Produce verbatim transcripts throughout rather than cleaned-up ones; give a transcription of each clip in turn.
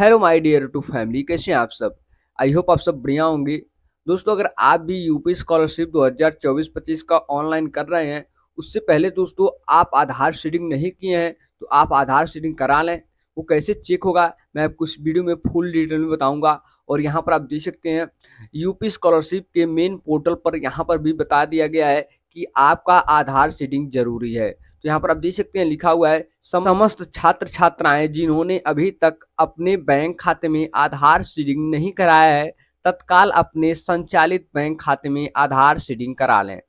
Hello my dear to family, कैसे हैं आप सब। आई होप आप सब बढ़िया होंगे। दोस्तों, अगर आप भी यूपी स्कॉलरशिप दो हज़ार चौबीस पच्चीस का ऑनलाइन कर रहे हैं, उससे पहले दोस्तों आप आधार सीडिंग नहीं किए हैं तो आप आधार सीडिंग करा लें। वो कैसे चेक होगा मैं आपको इस वीडियो में फुल डिटेल में बताऊँगा। और यहाँ पर आप देख सकते हैं यूपी स्कॉलरशिप के मेन पोर्टल पर यहाँ पर भी बता दिया गया है कि आपका आधार सीडिंग जरूरी है। तो यहाँ पर आप देख सकते हैं लिखा हुआ है समस्त छात्र छात्राएं जिन्होंने अभी तक अपने बैंक खाते में आधार सीडिंग नहीं कराया है, तत्काल अपने संचालित बैंक खाते में आधार सीडिंग करा लें।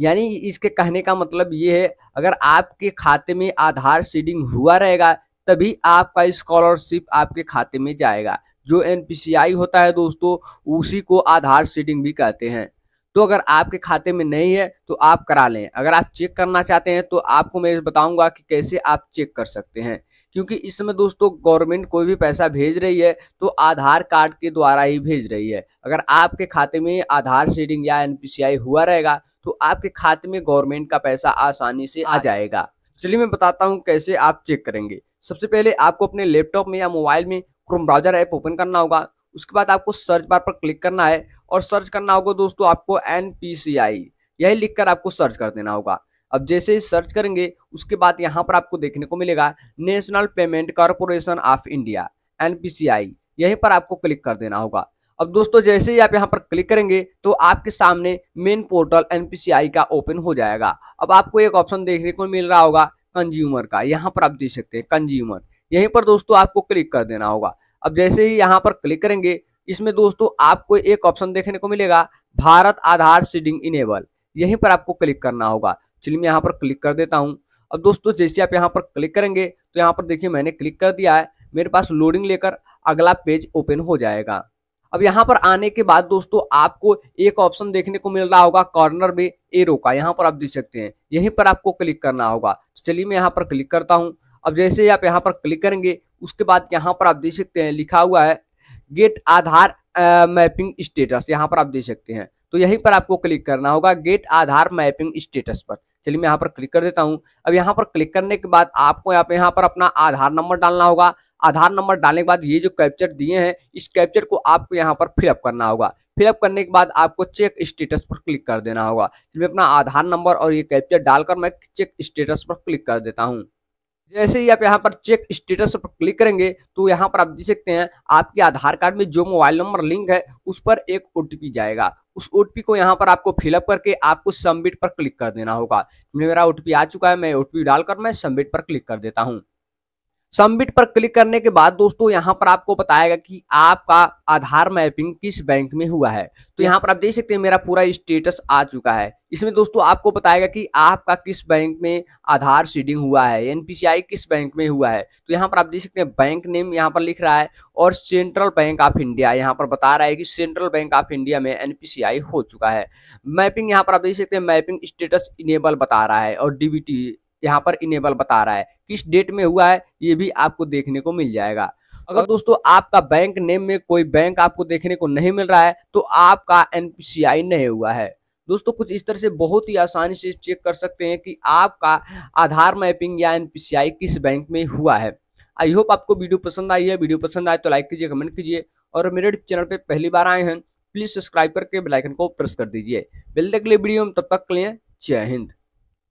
यानी इसके कहने का मतलब ये है, अगर आपके खाते में आधार सीडिंग हुआ रहेगा तभी आपका स्कॉलरशिप आपके खाते में जाएगा। जो एन पी सी आई होता है दोस्तों, उसी को आधार सीडिंग भी कहते हैं। तो अगर आपके खाते में नहीं है तो आप करा लें। अगर आप चेक करना चाहते हैं तो आपको मैं बताऊंगा कि कैसे आप चेक कर सकते हैं, क्योंकि इसमें दोस्तों गवर्नमेंट कोई भी पैसा भेज रही है तो आधार कार्ड के द्वारा ही भेज रही है। अगर आपके खाते में आधार सीडिंग या एन पी सी आई हुआ रहेगा तो आपके खाते में गवर्नमेंट का पैसा आसानी से आ जाएगा। चलिए मैं बताता हूँ कैसे आप चेक करेंगे। सबसे पहले आपको अपने लैपटॉप में या मोबाइल में क्रोम ब्राउजर ऐप ओपन करना होगा। उसके बाद आपको सर्च बार पर क्लिक करना है और सर्च करना होगा दोस्तों आपको एन पी सी आई, यही लिखकर आपको सर्च कर देना होगा। अब जैसे ही सर्च करेंगे उसके बाद यहाँ पर आपको देखने को मिलेगा national Payment Corporation of India N P C I, यहीं पर आपको क्लिक कर देना होगा। अब दोस्तों जैसे ही आप यहाँ पर क्लिक करेंगे तो आपके सामने main portal N P C I का ओपन हो जाएगा। अब आपको एक ऑप्शन देखने को मिल रहा होगा कंज्यूमर का, यहाँ पर आप देख सकते हैं कंज्यूमर, यहीं पर दोस्तों आपको क्लिक कर देना होगा। अब जैसे ही यहाँ पर क्लिक करेंगे इसमें दोस्तों आपको एक ऑप्शन देखने को मिलेगा भारत आधार सीडिंग इनेबल, यहीं पर आपको क्लिक करना होगा। चलिए मैं यहाँ पर क्लिक कर देता हूँ। अब दोस्तों जैसे आप यहाँ पर क्लिक करेंगे तो यहाँ पर देखिए मैंने क्लिक कर दिया है, मेरे पास लोडिंग लेकर अगला पेज ओपन हो जाएगा। अब यहाँ पर आने के बाद दोस्तों आपको एक ऑप्शन देखने को मिल रहा होगा कॉर्नर में एरो का, यहाँ पर आप देख सकते हैं, यहीं पर आपको क्लिक करना होगा। चलिए मैं यहाँ पर क्लिक करता हूँ। अब जैसे ही आप यहाँ पर क्लिक करेंगे उसके बाद यहाँ पर आप देख सकते हैं लिखा हुआ है गेट आधार आ, मैपिंग स्टेटस, यहाँ पर आप देख सकते हैं, तो यहीं पर आपको क्लिक करना होगा गेट आधार मैपिंग स्टेटस पर। चलिए मैं यहाँ पर क्लिक कर देता हूँ। अब यहाँ पर क्लिक करने के बाद आपको यहाँ पर यहाँ पर अपना आधार नंबर डालना होगा। आधार नंबर डालने के बाद ये जो कैप्चर दिए हैं इस कैप्चर को आपको यहाँ पर फिलअप करना होगा। फिलअप करने के बाद आपको चेक स्टेटस पर क्लिक कर देना होगा। मैं अपना आधार नंबर और ये कैप्चर डालकर मैं चेक स्टेटस पर क्लिक कर देता हूँ। जैसे ही आप यहाँ पर चेक स्टेटस पर क्लिक करेंगे तो यहाँ पर आप देख सकते हैं आपके आधार कार्ड में जो मोबाइल नंबर लिंक है उस पर एक ओ टी पी जाएगा। उस ओ टी पी को यहाँ पर आपको फिलअप करके आपको सबमिट पर क्लिक कर देना होगा। मेरा ओ टी पी आ चुका है, मैं ओ टी पी डालकर मैं सबमिट पर क्लिक कर देता हूँ। सबमिट पर क्लिक करने के बाद दोस्तों यहाँ पर आपको बताएगा कि आपका आधार मैपिंग किस बैंक में हुआ है। तो यहाँ पर आप देख सकते हैं मेरा पूरा स्टेटस आ चुका है। इसमें दोस्तों आपको बताएगा कि आपका किस बैंक में आधार सीडिंग हुआ है, एन पी सी आई किस बैंक में हुआ है। तो यहाँ पर आप देख सकते हैं बैंक नेम यहाँ पर लिख रहा है और सेंट्रल बैंक ऑफ इंडिया, यहाँ पर बता रहा है कि सेंट्रल बैंक ऑफ इंडिया में एन पी सी आई हो चुका है। मैपिंग यहाँ पर आप देख सकते हैं मैपिंग स्टेटस इनेबल बता रहा है और डी बी टी यहाँ पर इनेबल बता रहा है। किस डेट में हुआ है ये भी आपको देखने को मिल जाएगा। अगर दोस्तों आपका बैंक नेम में कोई बैंक आपको देखने को नहीं मिल रहा है तो आपका एन पी सी आई नहीं हुआ है। दोस्तों कुछ इस तरह से बहुत ही आसानी से चेक कर सकते हैं कि आपका आधार मैपिंग या एन पी सी आई किस बैंक में हुआ है। आई होप आपको वीडियो पसंद आई है। वीडियो पसंद आए तो लाइक कीजिए, कमेंट कीजिए और मेरे चैनल पर पहली बार आए हैं प्लीज सब्सक्राइब करके बेल आइकन को प्रेस कर दीजिए। मिलते अगले वीडियो में, तब तक के लिए जय हिंद।